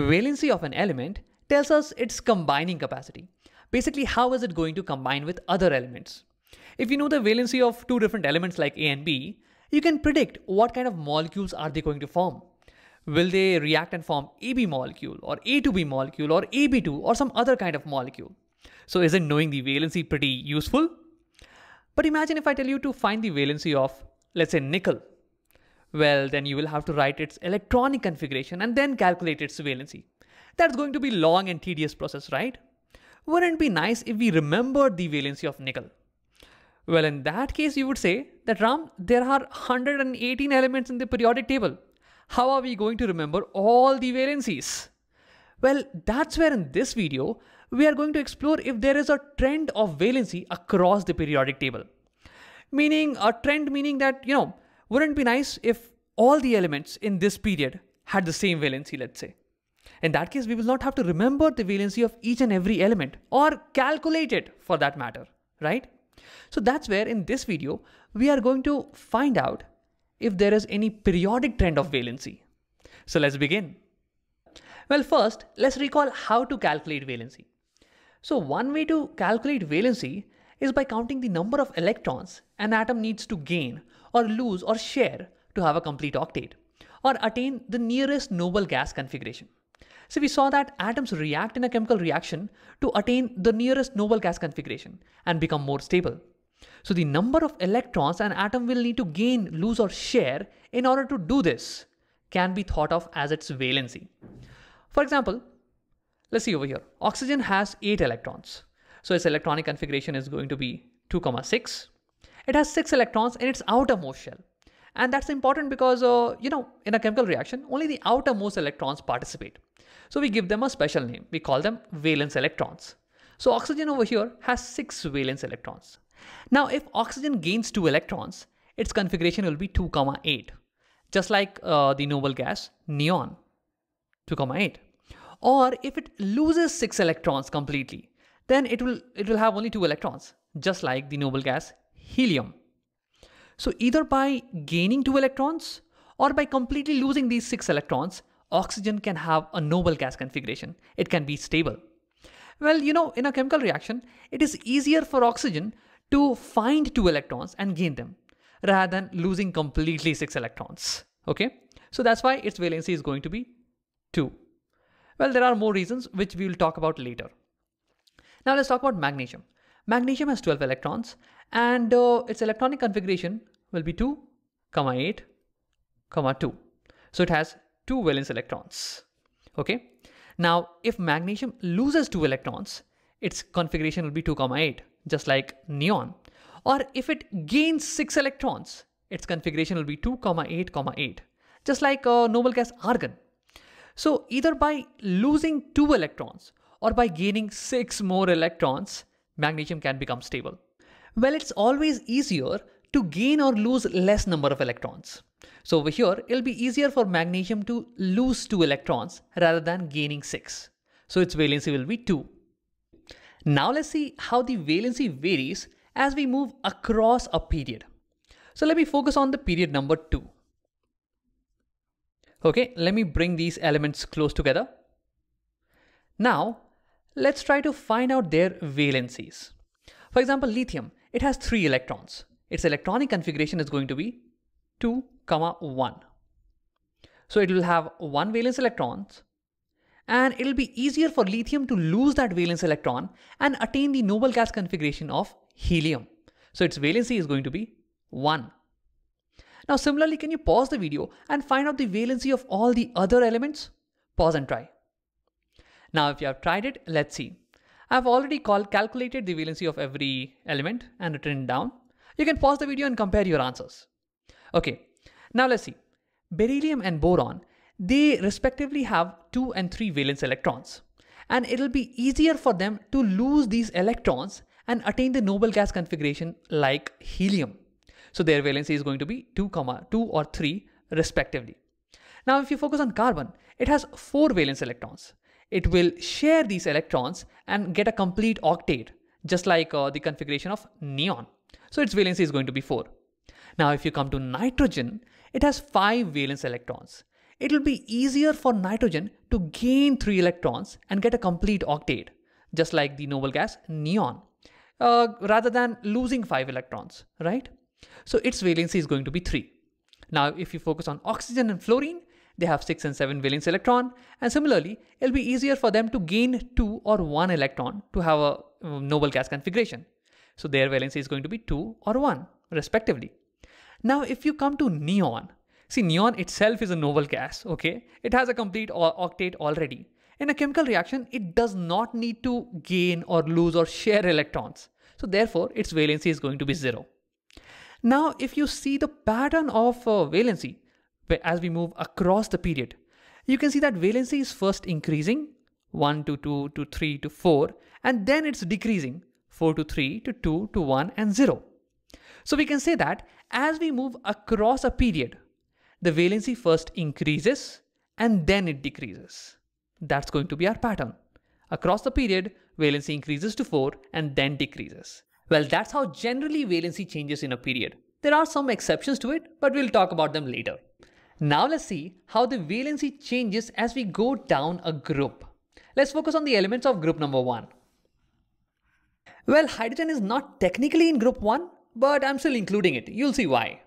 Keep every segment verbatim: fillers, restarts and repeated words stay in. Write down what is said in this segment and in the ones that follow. Valency of an element tells us its combining capacity. Basically, how is it going to combine with other elements? If you know the valency of two different elements like A and B, you can predict what kind of molecules are they going to form. Will they react and form A B molecule or A two B molecule or A B two or some other kind of molecule? So isn't knowing the valency pretty useful? But imagine if I tell you to find the valency of, let's say, nickel. Well, then you will have to write its electronic configuration and then calculate its valency. That's going to be long and tedious process, right? Wouldn't it be nice if we remembered the valency of nickel? Well, in that case, you would say that, Ram, there are one hundred eighteen elements in the periodic table. How are we going to remember all the valencies? Well, that's where in this video, we are going to explore if there is a trend of valency across the periodic table. Meaning, a trend meaning that, you know, wouldn't it be nice if all the elements in this period had the same valency, let's say. In that case, we will not have to remember the valency of each and every element or calculate it for that matter, right? So that's where in this video, we are going to find out if there is any periodic trend of valency. So let's begin. Well, first, let's recall how to calculate valency. So one way to calculate valency is by counting the number of electrons an atom needs to gain or lose or share to have a complete octet or attain the nearest noble gas configuration. So we saw that atoms react in a chemical reaction to attain the nearest noble gas configuration and become more stable. So the number of electrons an atom will need to gain, lose or share in order to do this can be thought of as its valency. For example, let's see over here. Oxygen has eight electrons. So its electronic configuration is going to be two, six. It has six electrons in its outermost shell. And that's important because, uh, you know, in a chemical reaction, only the outermost electrons participate. So we give them a special name. We call them valence electrons. So oxygen over here has six valence electrons. Now, if oxygen gains two electrons, its configuration will be two, eight. Just like uh, the noble gas neon, two, eight. Or if it loses six electrons completely, then it will, it will have only two electrons, just like the noble gas helium. So either by gaining two electrons or by completely losing these six electrons, oxygen can have a noble gas configuration. It can be stable. Well, you know, in a chemical reaction, it is easier for oxygen to find two electrons and gain them rather than losing completely six electrons. Okay. So that's why its valency is going to be two. Well, there are more reasons which we will talk about later. Now let's talk about magnesium. Magnesium has twelve electrons and uh, its electronic configuration will be two, eight, two. So it has two valence electrons. Okay. Now, if magnesium loses two electrons, its configuration will be two, eight, just like neon. Or if it gains six electrons, its configuration will be two, eight, eight, just like uh, noble gas argon. So either by losing two electrons or by gaining six more electrons, magnesium can become stable. Well, it's always easier to gain or lose less number of electrons. So over here, it'll be easier for magnesium to lose two electrons rather than gaining six. So its valency will be two. Now let's see how the valency varies as we move across a period. So let me focus on the period number two. Okay, let me bring these elements close together. Now, let's try to find out their valencies. For example, lithium, it has three electrons. Its electronic configuration is going to be two, one. So it will have one valence electron, and it will be easier for lithium to lose that valence electron and attain the noble gas configuration of helium. So its valency is going to be one. Now similarly, can you pause the video and find out the valency of all the other elements? Pause and try. Now if you have tried it, let's see. I've already called, calculated the valency of every element and written it down. You can pause the video and compare your answers. Okay, now let's see. Beryllium and boron, they respectively have two and three valence electrons. And it'll be easier for them to lose these electrons and attain the noble gas configuration like helium. So their valency is going to be two, two or three respectively. Now if you focus on carbon, it has four valence electrons. It will share these electrons and get a complete octet, just like uh, the configuration of neon. So its valency is going to be four. Now if you come to nitrogen, it has five valence electrons. it will be easier for nitrogen to gain three electrons and get a complete octet, just like the noble gas neon, uh, rather than losing five electrons, right? So its valency is going to be three. Now, if you focus on oxygen and fluorine, they have six and seven valence electron, and similarly, it'll be easier for them to gain two or one electron to have a noble gas configuration. So their valency is going to be two or one, respectively. Now, if you come to neon, see, neon itself is a noble gas, okay? It has a complete octet already. In a chemical reaction, it does not need to gain or lose or share electrons. So therefore, its valency is going to be zero. Now, if you see the pattern of uh, valency as we move across the period, you can see that valency is first increasing one to two to three to four, and then it's decreasing four to three to two to one and zero. So we can say that as we move across a period, the valency first increases and then it decreases. That's going to be our pattern. Across the period, valency increases to four and then decreases. Well, that's how generally valency changes in a period. There are some exceptions to it, but we'll talk about them later. Now let's see how the valency changes as we go down a group. Let's focus on the elements of group number one. Well, hydrogen is not technically in group one, but I'm still including it. You'll see why.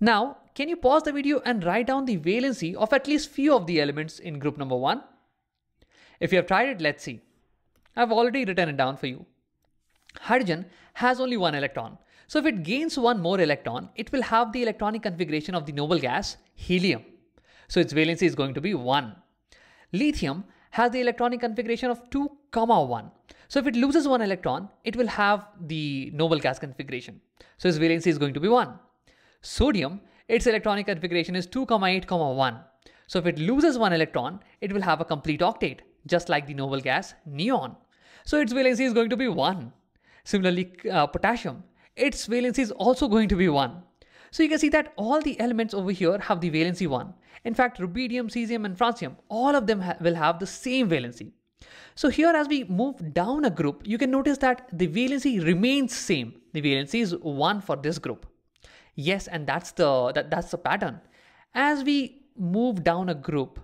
Now, can you pause the video and write down the valency of at least few of the elements in group number one? If you have tried it, let's see. I've already written it down for you. Hydrogen has only one electron. So if it gains one more electron, it will have the electronic configuration of the noble gas helium. So its valency is going to be one. Lithium has the electronic configuration of two, one. So if it loses one electron, it will have the noble gas configuration. So its valency is going to be one. Sodium, its electronic configuration is two, eight, one. So if it loses one electron, it will have a complete octet, just like the noble gas neon. So its valency is going to be one. Similarly, uh, potassium, its valency is also going to be one. So you can see that all the elements over here have the valency one. In fact, rubidium, cesium, and francium, all of them ha will have the same valency. So here as we move down a group, you can notice that the valency remains same. The valency is one for this group. Yes, and that's the, that, that's the pattern. As we move down a group,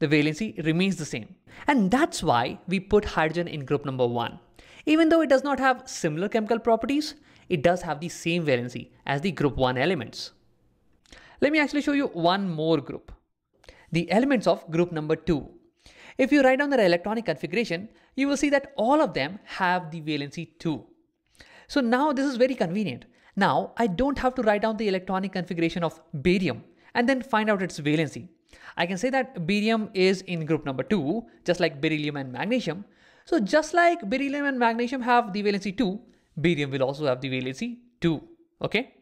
the valency remains the same. And that's why we put hydrogen in group number one. Even though it does not have similar chemical properties, it does have the same valency as the group one elements. Let me actually show you one more group. The elements of group number two. If you write down their electronic configuration, you will see that all of them have the valency two. So now this is very convenient. Now I don't have to write down the electronic configuration of barium and then find out its valency. I can say that barium is in group number two, just like beryllium and magnesium. So just like beryllium and magnesium have the valency two, barium will also have the valency two, okay?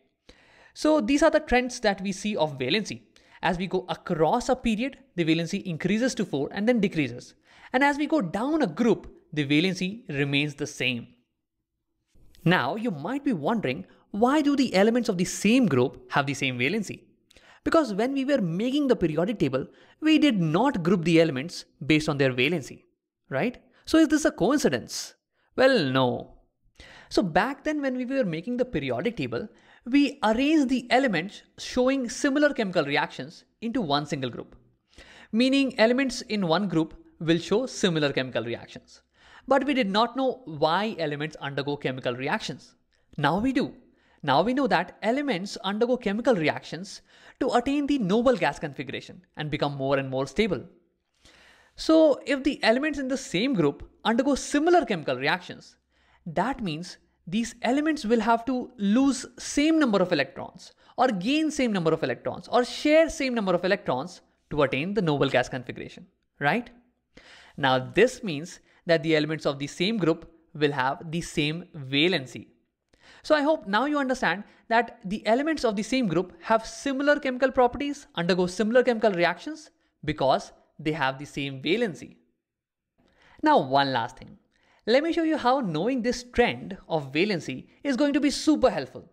So these are the trends that we see of valency. As we go across a period, the valency increases to four and then decreases. And as we go down a group, the valency remains the same. Now you might be wondering, why do the elements of the same group have the same valency? Because when we were making the periodic table, we did not group the elements based on their valency, right? So is this a coincidence? Well, no. So back then when we were making the periodic table, we arranged the elements showing similar chemical reactions into one single group. Meaning elements in one group will show similar chemical reactions. But we did not know why elements undergo chemical reactions. Now we do. Now we know that elements undergo chemical reactions to attain the noble gas configuration and become more and more stable. So if the elements in the same group undergo similar chemical reactions, that means these elements will have to lose same number of electrons or gain same number of electrons or share same number of electrons to attain the noble gas configuration, right? Now this means that the elements of the same group will have the same valency. So I hope now you understand that the elements of the same group have similar chemical properties, undergo similar chemical reactions because they have the same valency. Now one last thing. Let me show you how knowing this trend of valency is going to be super helpful.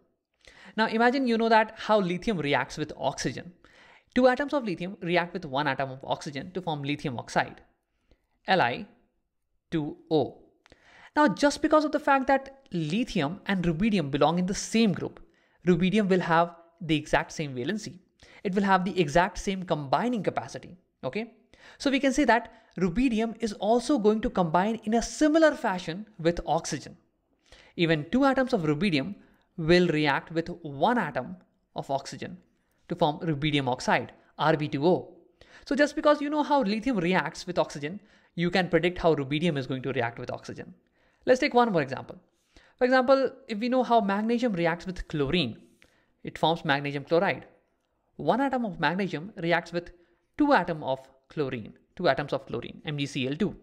Now imagine you know that how lithium reacts with oxygen. Two atoms of lithium react with one atom of oxygen to form lithium oxide, L i two O. Now just because of the fact that lithium and rubidium belong in the same group, rubidium will have the exact same valency. it will have the exact same combining capacity. Okay, so we can say that rubidium is also going to combine in a similar fashion with oxygen. Even two atoms of rubidium will react with one atom of oxygen to form rubidium oxide, R b two O. So just because you know how lithium reacts with oxygen, you can predict how rubidium is going to react with oxygen. Let's take one more example. For example, if we know how magnesium reacts with chlorine, it forms magnesium chloride. One atom of magnesium reacts with two atoms of chlorine, two atoms of chlorine, M g C l two.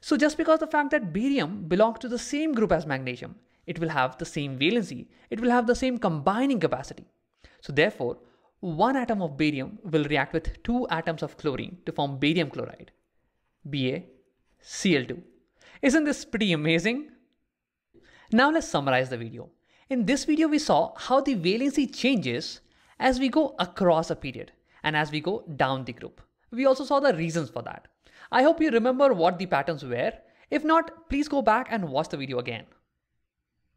So just because the fact that barium belongs to the same group as magnesium, it will have the same valency, it will have the same combining capacity. So therefore, one atom of barium will react with two atoms of chlorine to form barium chloride, B a C l two. Isn't this pretty amazing? Now let's summarize the video. In this video, we saw how the valency changes as we go across a period and as we go down the group. We also saw the reasons for that. I hope you remember what the patterns were. If not, please go back and watch the video again.